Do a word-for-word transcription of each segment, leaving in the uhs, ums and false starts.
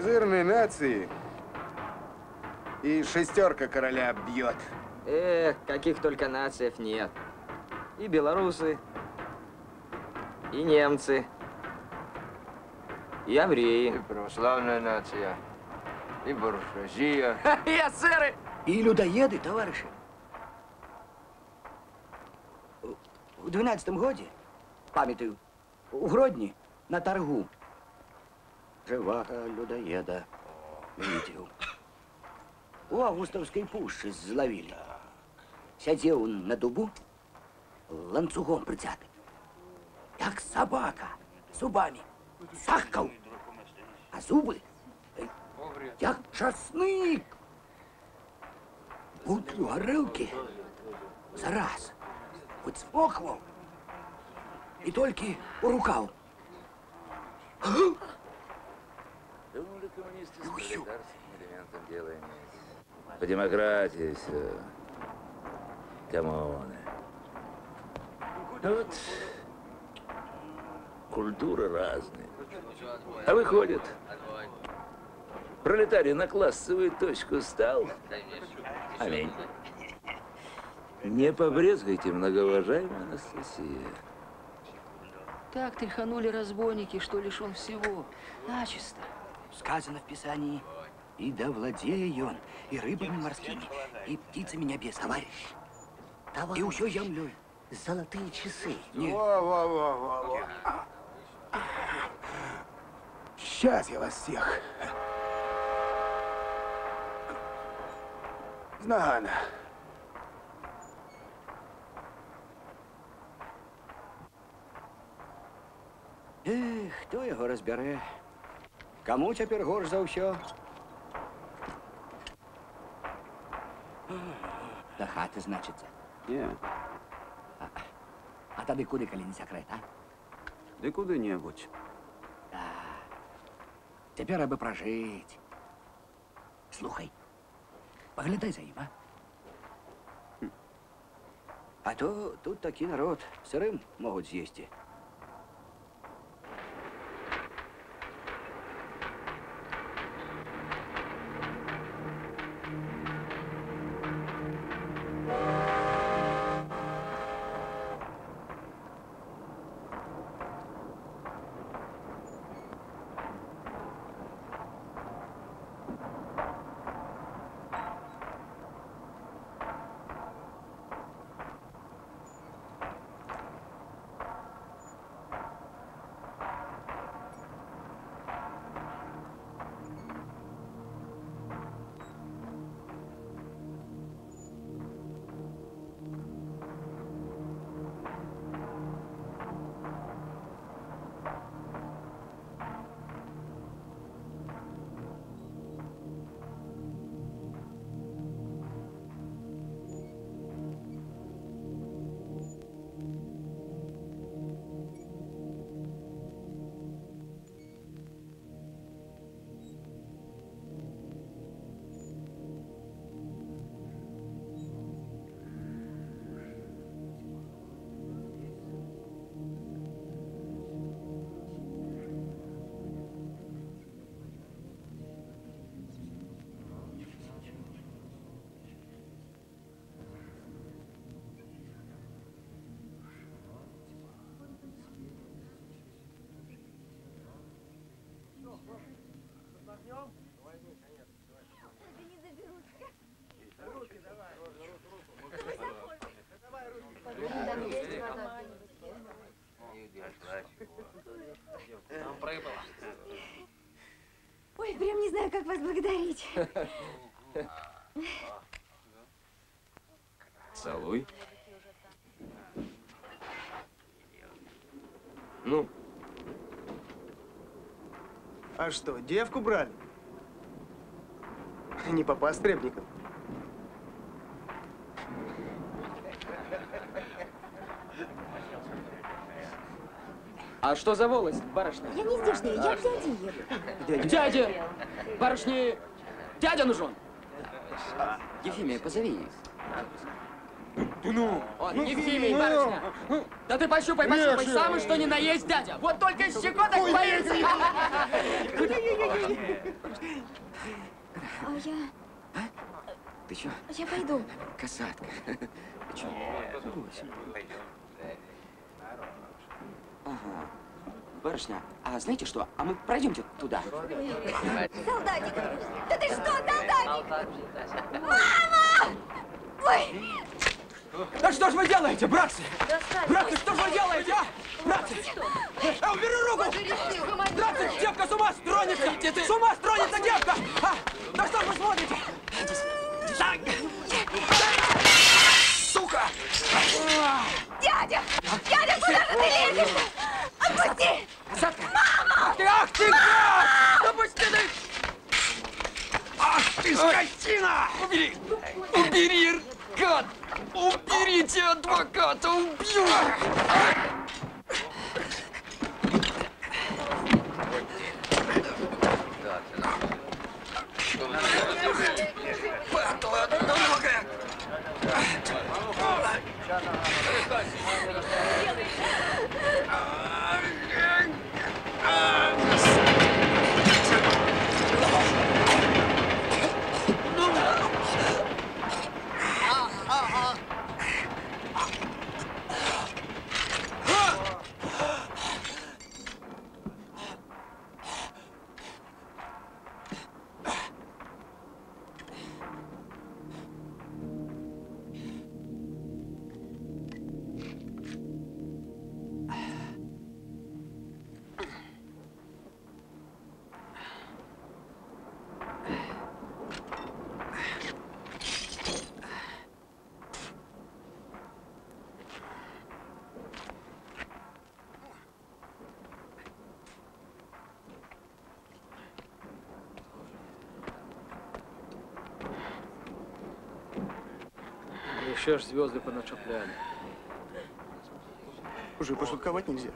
Козырные нации и шестерка короля бьет. Эх, каких только нациев нет. И белорусы, и немцы, и евреи. И православная нация, и буржуазия. И эсеры! И людоеды, товарищи. В двенадцятом году, памятаю, в Гродни на торгу. Живаго людоеда видел. У августовской пуши зловили. Сядел он на дубу, ланцугом притятый. Как собака, зубами сахкал, а зубы, как часник. Бутлю горелки за раз, хоть смоквал, и только урукал. Думали, коммунисты с государственным элементом дела имеют. По демократии все. Коммуны. Ну вот, культуры разные. А выходит, пролетарий на классовую точку стал. Аминь. Не побрезгайте, многоуважаемая Анастасия. Так тряханули разбойники, что лишен всего. Начисто. Сказано в Писании, и да владея он, и рыбами морскими, и птицами небесными. Товарищ, товарищ, и еще землей. Золотые часы. Во-во-во-во-во. Сейчас я вас всех. Знана. Эх, кто его разбере? Кому теперь горш за все? До хаты, значит. Yeah. А, а тогда куда, коли не секрет, а? Да куда-нибудь. Да. Теперь бы прожить. Слухай, поглядай за ним, а? Хм. А то тут такой народ сырым могут съесть. Ой, прям не знаю, как вас благодарить. Целуй. Ну? А что, девку брали? Не по постребникам. А что за волость, барышня? Я не здешняя, я к дяде еду. Дядя! Барышни! Дядя нужен! Ефимия, позови их. Да ну! Он, ну, не в химии, барышня! Ну, да ты пощупай, пощупай, легче. Самый что ни на есть дядя! Вот только щекоток боится! А я... А? Ты чё? Я пойду. Касатка. Ты чё? Ага. Барышня, а знаете что? А мы пройдемте туда. Солдатик! Да ты что, солдатик? Мама! Ой! Да что ж вы делаете, братцы? Братцы, что ж вы делаете, а? Братцы! А, убери руку! Братцы, девка с ума стронется! С ума стронется девка! А, да что ж вы смотрите? Сука! Дядя! Дядя, куда же ты лезешь? Отпусти! Касатка! Мама! Ах ты, гад! Отпусти ты! Ах ты, скотина! Убери! Убери, гад! Уберите адвоката! Убью! Падла одноногая! Еще ж звезды поначапляли. Уже пошутковать нельзя.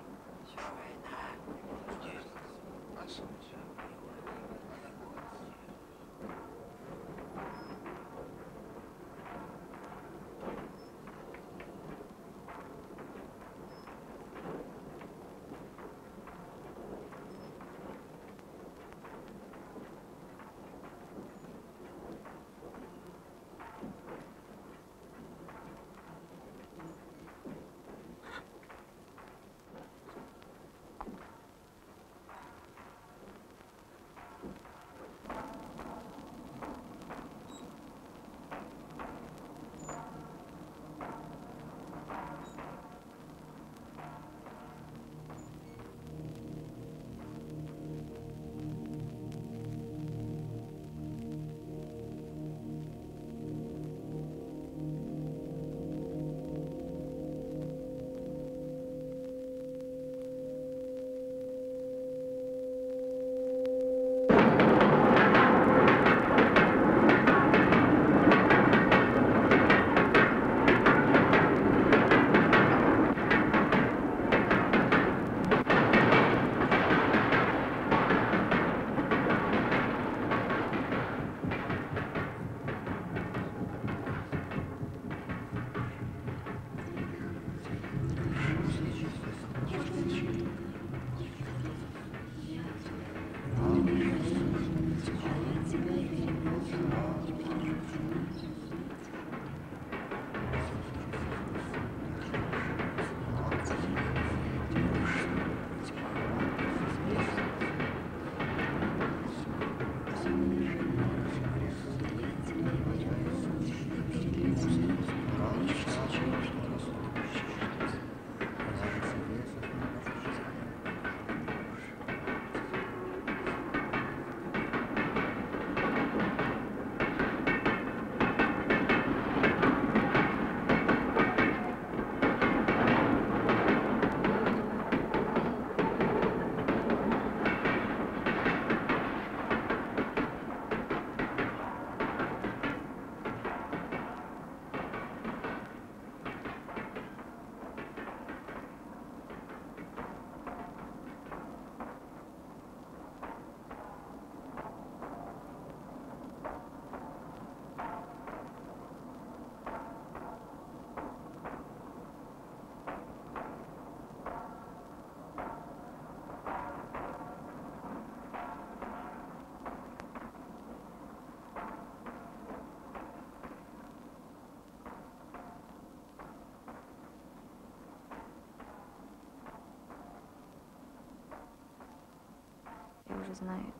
уже знает.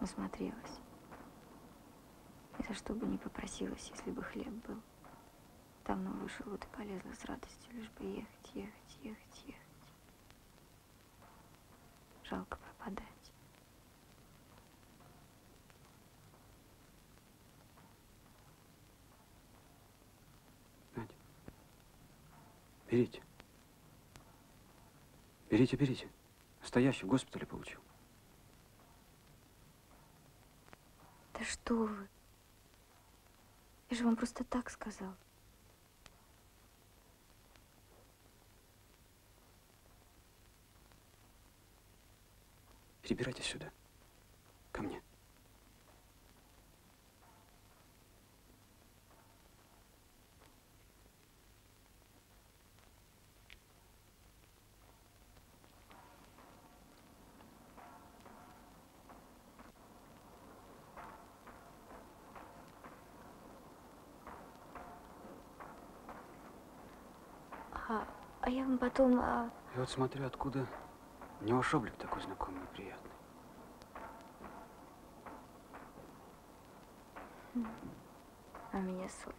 Насмотрелась. И за что бы не попросилась, если бы хлеб был. Давно вышел, вот и полезла с радостью, лишь бы ехать, ехать, ехать, ехать. Жалко пропадать. Надя, берите. Берите, берите. Настоящий в госпитале получил. Да что вы? Я же вам просто так сказал. Перебирайтесь сюда, ко мне. А, а я вам потом... А... Я вот смотрю, откуда... У него аж облик такой знакомый и приятный. А у меня соль.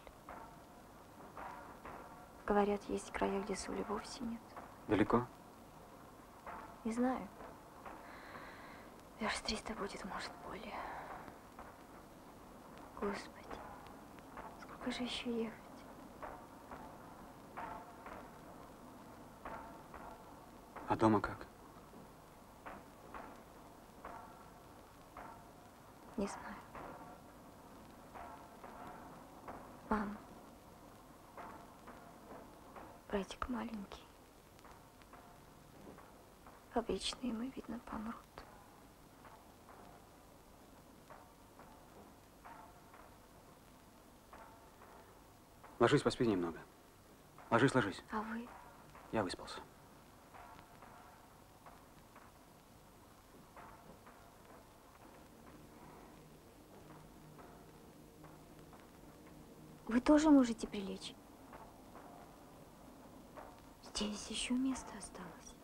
Говорят, есть края, где соли вовсе нет. Далеко? Не знаю. Верст триста будет, может, более. Господи, сколько же еще ехать? А дома как? Не знаю. Мама, братик маленький. Обычные мы, видно, помрут. Ложись, поспи немного. Ложись, ложись. А вы? Я выспался. Вы тоже можете прилечь? Здесь еще место осталось.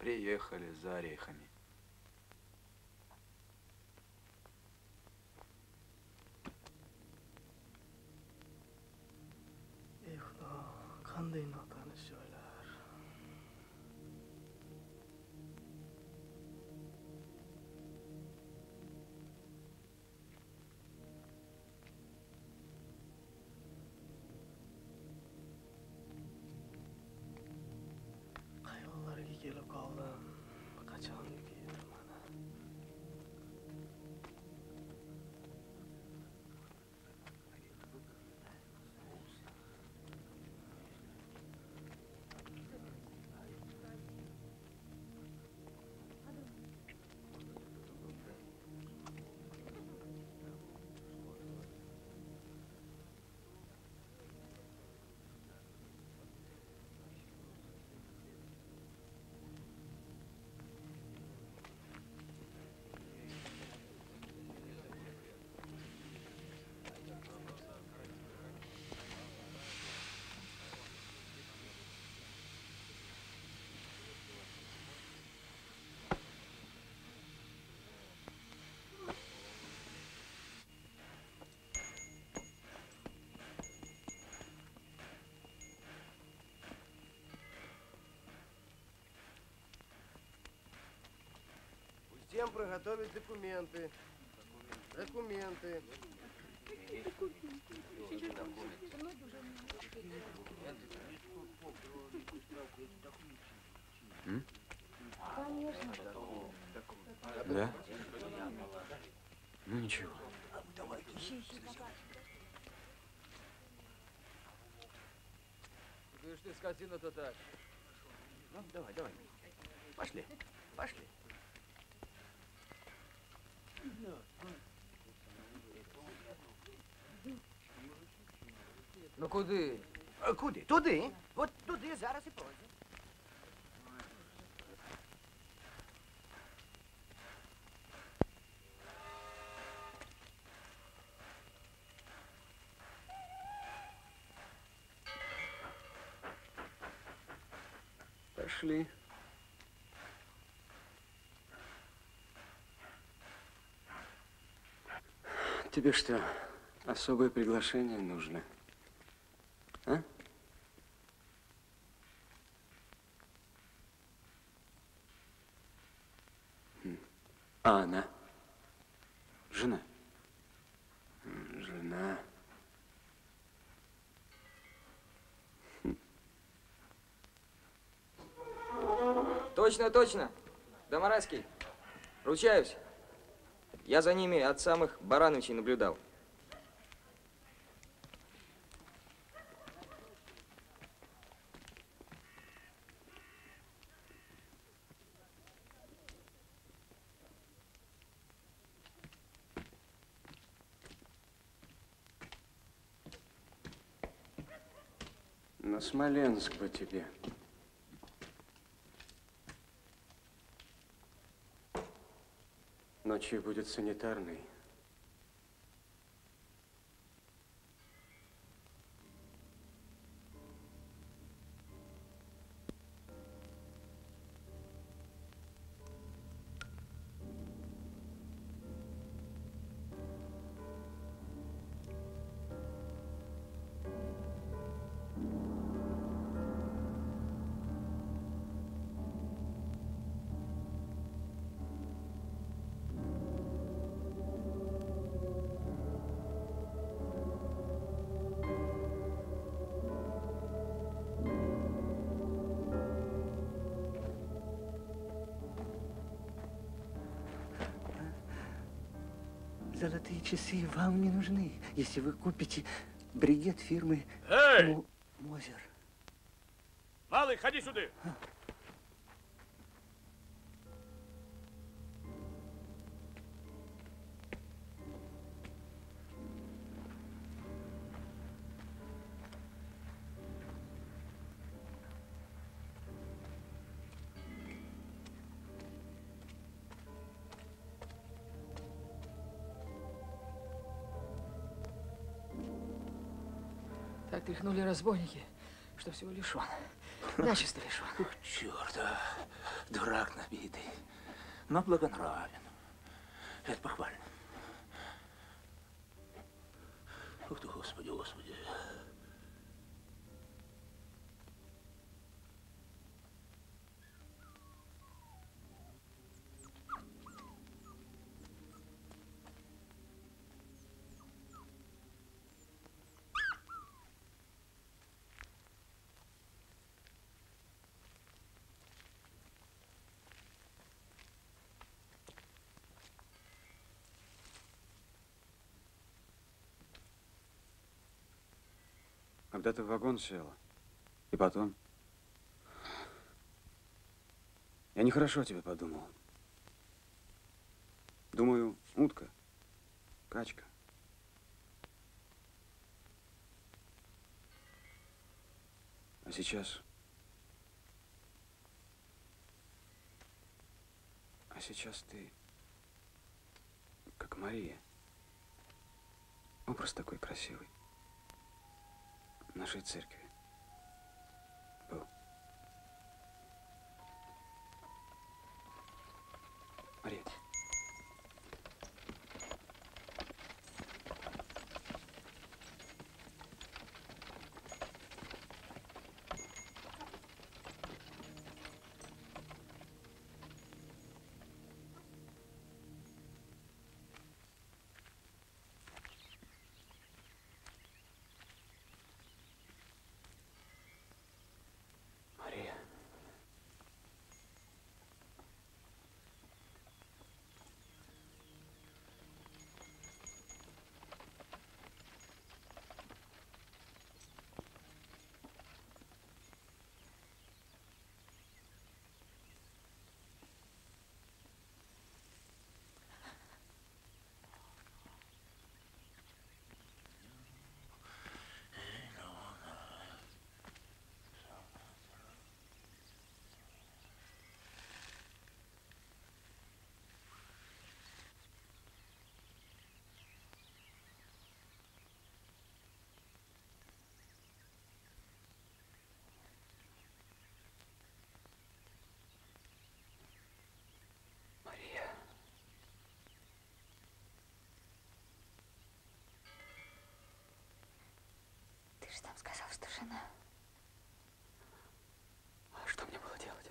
приехали за орехами. Всем приготовить документы. Документы. М? Конечно. Да? Ну ничего. Ты что, скотина-то так? Ну, давай, давай. Пошли. Пошли. Ну куди? А куди? Туди. От туди зараз і пройде. Пошли. Тебе что, особое приглашение нужно? А? А она? Жена? Жена. Точно, точно. Доморацкий. Ручаюсь. Я за ними от самых Барановичей наблюдал. На Смоленск бы тебе. Ночью будет санитарный. Золотые часы вам не нужны, если вы купите бригет фирмы Мо Мозер. Малый, ходи сюда! А. Тряхнули разбойники, что всего лишен. Начисто лишен. Черт, а. Дурак набитый, но благонравен. Это похвально. Ух ты, Господи, Господи. Когда-то в вагон села. И потом. Я нехорошо о тебе подумал. Думаю, утка, качка. А сейчас. А сейчас ты. Как Мария. Образ такой красивый. В нашей церкви был. Мария. Там сказал, что жена. А что мне было делать?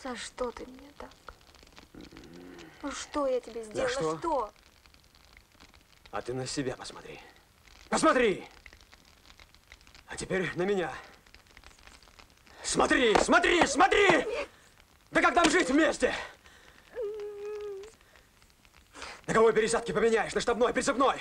За что ты мне так? Ну что я тебе сделала? Что? что? А ты на себя посмотри. Посмотри! А теперь на меня. Смотри, смотри, смотри! Да как там жить вместе? На кого пересадки поменяешь? На штабной, прицепной?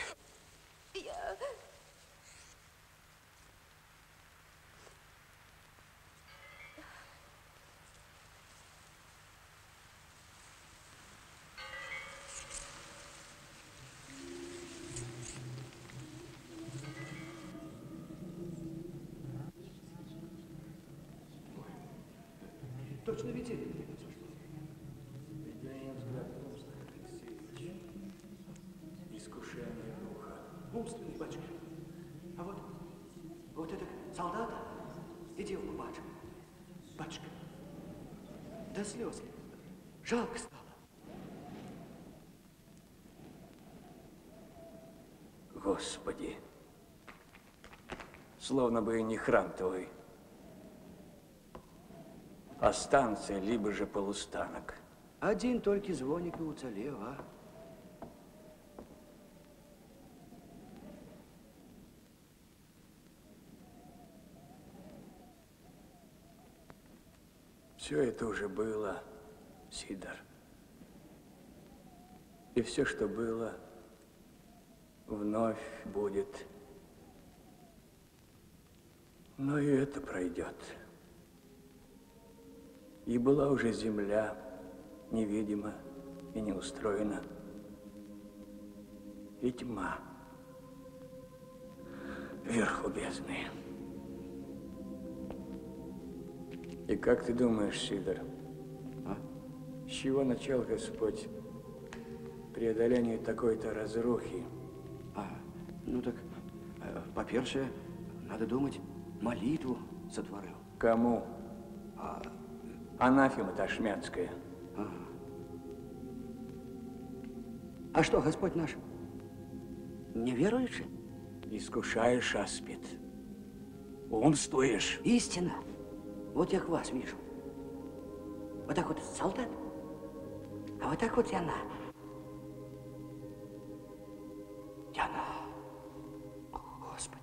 Жалко стало. Господи, словно бы и не храм твой, а станция, либо же полустанок. Один только звоник и уцелел, а? Все это уже было. Сидор, и все, что было, вновь будет. Но и это пройдет. И была уже земля невидима и не устроена, и тьма вверху бездны. И как ты думаешь, Сидор, а? С чего начал Господь преодолению такой-то разрухи? А, ну так, э, по-перше, надо думать, молитву сотворил. Кому? А... Анафема ташмянская. А. А что, Господь наш, неверуешь? Искушаешь аспид, умствуешь. Истина. Вот я к вас вижу. Вот так вот солдат, а вот так вот и она. И она. О, Господи.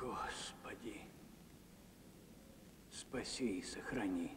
Господи, спаси и сохрани.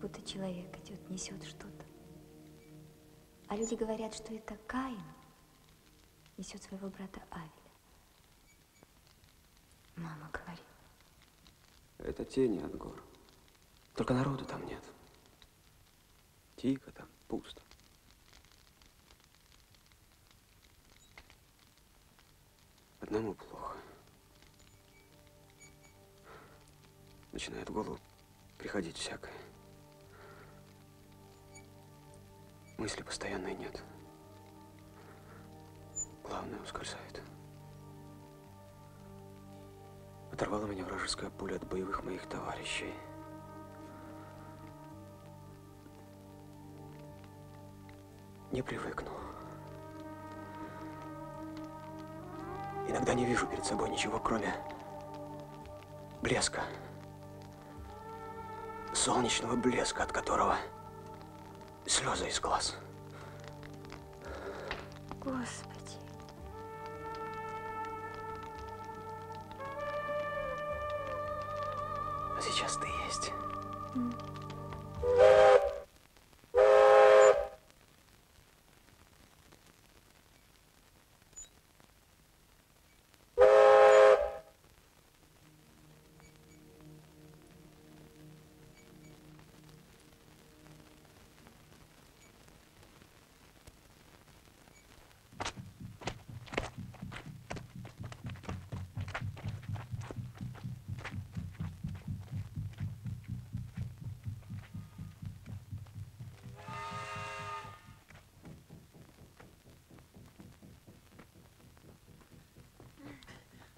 Будто человек идет, несет что-то. А люди говорят, что это Каин несет своего брата Авеля. Мама говорит. Это тени от гор. Только народу там нет. Тихо там, пусто. Одному плохо. Начинает в голову приходить всякое. Мысли постоянной нет. Главное, ускользает. Оторвала меня вражеская пуля от боевых моих товарищей. Не привыкну. Иногда не вижу перед собой ничего, кроме блеска. Солнечного блеска, от которого слезы из глаз. Господи. А сейчас ты есть. Mm.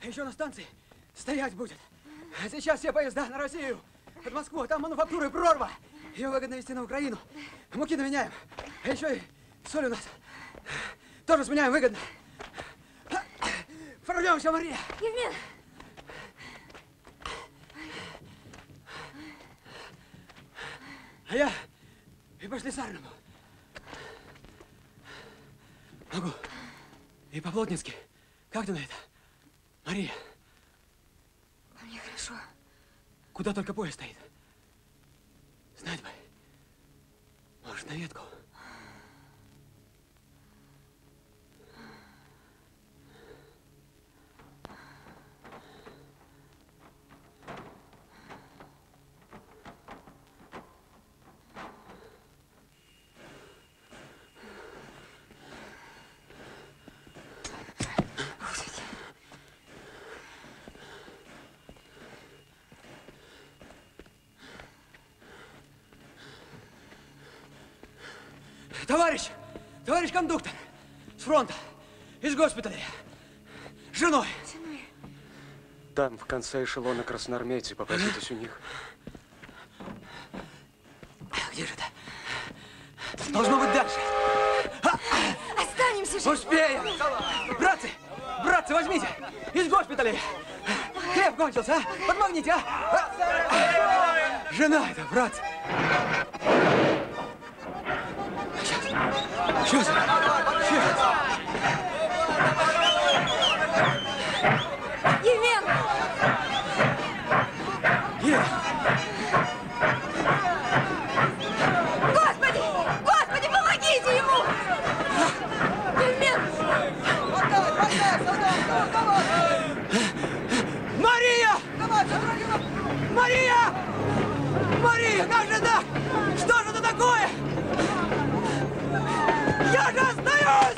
Еще на станции стоять будет. Сейчас все поезда на Россию, под Москву, там мануфактуры прорва. Ее выгодно везти на Украину. Муки наменяем. А еще и соль у нас. Тоже сменяем выгодно. Прорвемся, Мария. Евмен. А я и по Шлиссарному. Могу. И по-плотницки. Как ты на это? Мария. Мне хорошо. Куда только поезд стоит? Знать бы. Может, на ветку? Товарищ, товарищ кондуктор, с фронта, из госпиталя, с женой. Там, в конце эшелона, красноармейцы, попроситесь у них. Где же это? Должно быть дальше. Останемся же. Успеем. Братцы, братцы, возьмите, из госпиталя. Хлеб кончился, а? Подмогните, а? Жена это, братцы. Сейчас, сейчас. Евмен! Е! Господи! Господи, помогите ему! Евмен! Мария! Мария! Мария, как же так? Что же это такое? Я же остаюсь!